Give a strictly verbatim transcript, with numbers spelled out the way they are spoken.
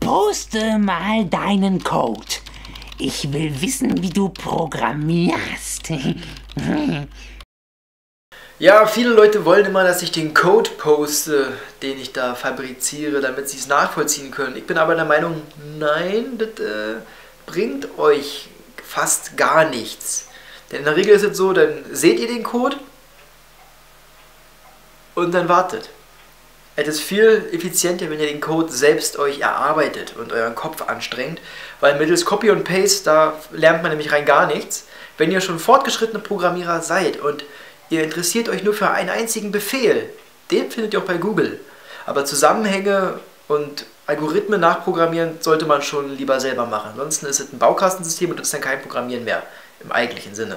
Poste mal deinen Code. Ich will wissen, wie du programmierst. Ja, viele Leute wollen immer, dass ich den Code poste, den ich da fabriziere, damit sie es nachvollziehen können. Ich bin aber der Meinung, nein, das äh, bringt euch fast gar nichts. Denn in der Regel ist es so, dann seht ihr den Code und dann wartet. Es ist viel effizienter, wenn ihr den Code selbst euch erarbeitet und euren Kopf anstrengt, weil mittels Copy und Paste, da lernt man nämlich rein gar nichts. Wenn ihr schon fortgeschrittene Programmierer seid und ihr interessiert euch nur für einen einzigen Befehl, den findet ihr auch bei Google. Aber Zusammenhänge und Algorithmen nachprogrammieren sollte man schon lieber selber machen. Ansonsten ist es ein Baukastensystem und ist dann kein Programmieren mehr, im eigentlichen Sinne.